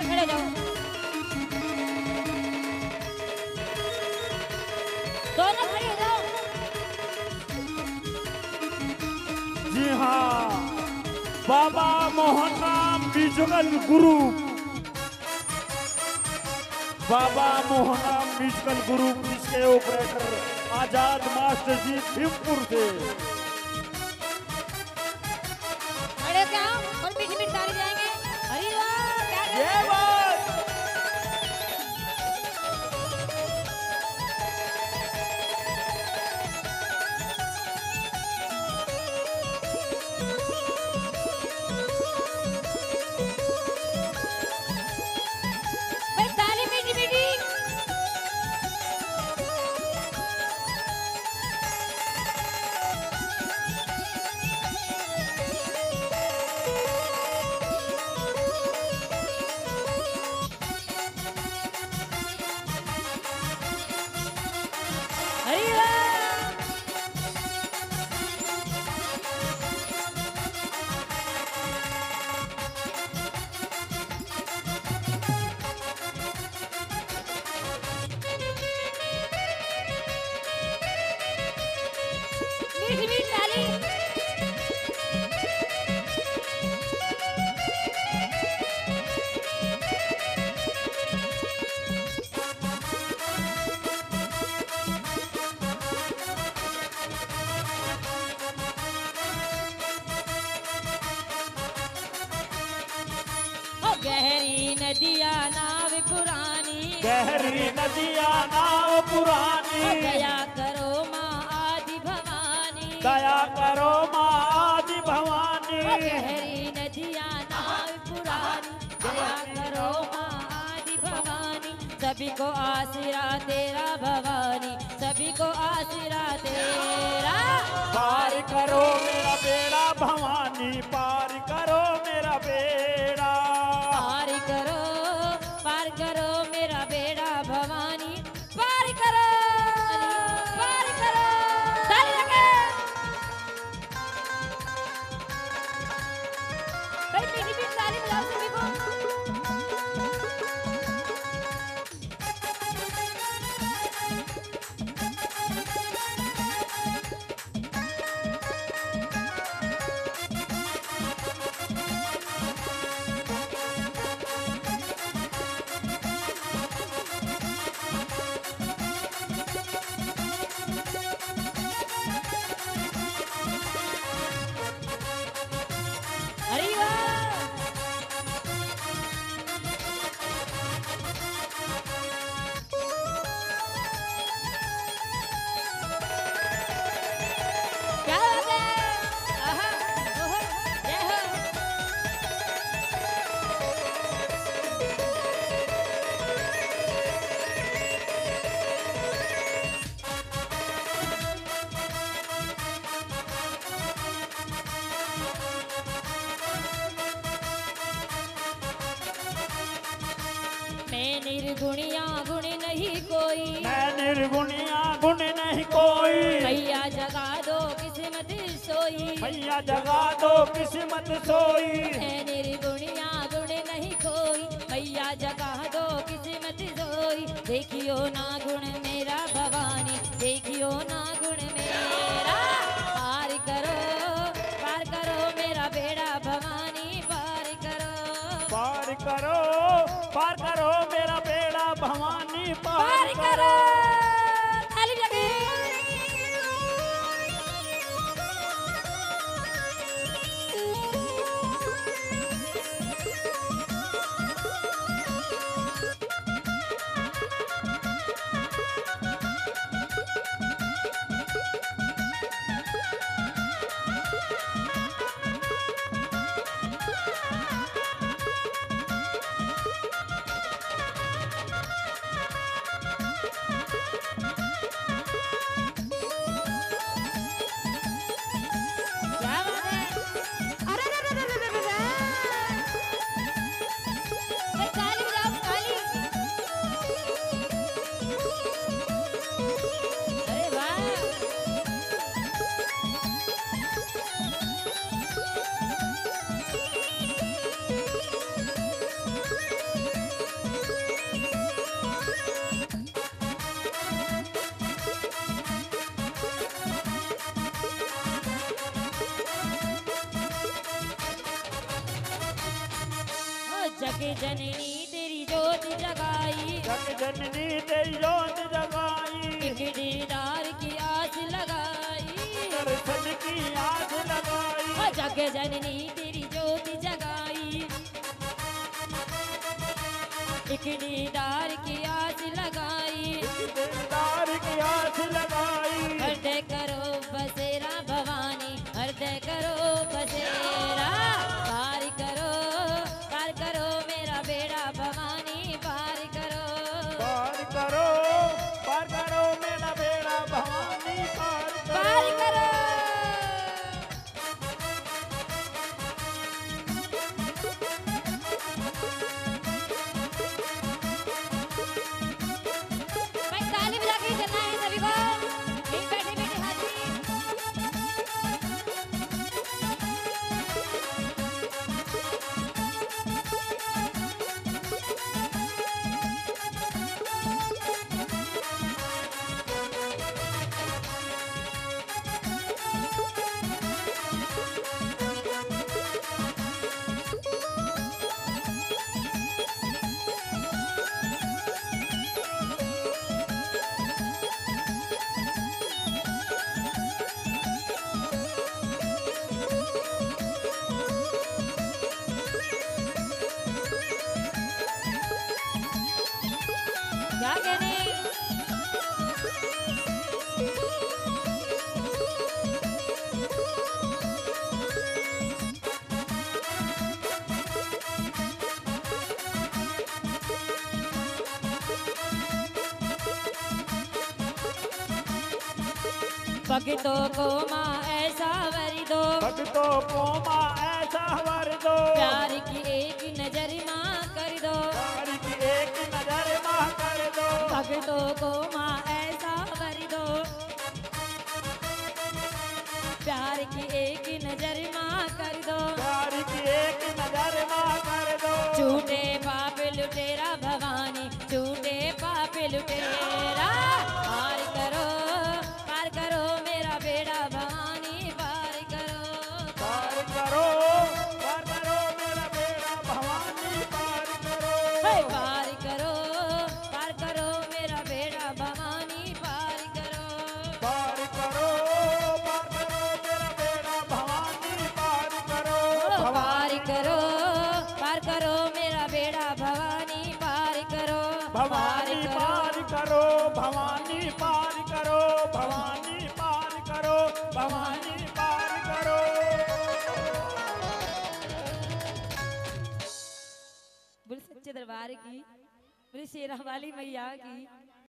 भगवान खड़े जाओ। दोनों खड़े हो जाओ। जी हाँ, Baba Mohanram musical group, Baba Mohanram musical group, इसके ऑपरेटर आजाद मास्टर जी भीमपुर से। अरे क्या और बीच में ताली जाएंगे। हरी वाह, क्या ये बात। गहरी नदिया नाव पुरानी, गहरी नदिया नाव पुरानी, दया करो माँ आदि भवानी, दया करो माँ आदि भवानी, गहरी नदिया नाव पुरानी, दया करो माँ आदि भवानी, सभी को आसरा तेरा भवानी, सभी को आसरा तेरा, पार करो मेरा बेड़ा भवानी, पार करो मेरा बेड़ा, पार करो मेरा बेड़ा भवानी, पार करो, पार करो। ताली लगे। भाई मेरी भी ताली बजाओ सभी को। निर्गुणिया गुण नहीं कोई, मैं निर्गुणिया गुण नहीं कोई, भैया जगा दो किस्मत सोई, भैया जगा दो किस्मत सोई, मैं निर्गुणिया गुण नहीं कोई, भैया जगा दो किस्मत सोई, देखियो ना गुण मेरा भवानी, देखियो ना गुण मेरा, पार करो मेरा बेड़ा भवानी, पार करो, पार करो, पार करो मेरा बेड़ा भवानी, पार करो। ताली लगे। जग जननी तेरी जोत जगाई, जग जननी तेरी जोत जगाई, एक दीदार की आस लगाई, दर्शन की आस लगाई, जग जननी तेरी जोत जगाई, एक दीदार की आस लगाई, दीदार की आस लगाई, हृदय करो बसेरा भवानी, हृदय करो बसेरा, पार करो मेरा बेड़ा भवानी, पार करो, पार करो, पार करो मेरा बेड़ा भवानी, पार करो, पार करो। भक्तों को माँ ऐसा वर दो, भक्तों को माँ ऐसा वर दो, प्यार की एक नजर माँ कर दो, प्यार की एक नजर माँ कर दो, भक्तों को माँ ऐसा वर दो, प्यार की एक नजर माँ कर दो, प्यार की एक नजर माँ कर दो, झूठे पाप लुटेरा भवानी, झूठे पाप लुटेरा, पार करो, पार करो मेरा बेड़ा भवानी, पार करो, पार करो, पार करो मेरा बेड़ा भवानी, पार करो, पार करो, पार करो मेरा बेड़ा भवानी, पार करो, पार करो, पार करो मेरा बेड़ा भवानी, पार करो, पार करो, पार करो मेरा बेड़ा भवानी, पार करो, भवानी पार करो, भवानी पार करो, भवानी पार करो, भवानी पार करो। बुल सच्चे दरबार की, बुल शेरा वाली मैया की।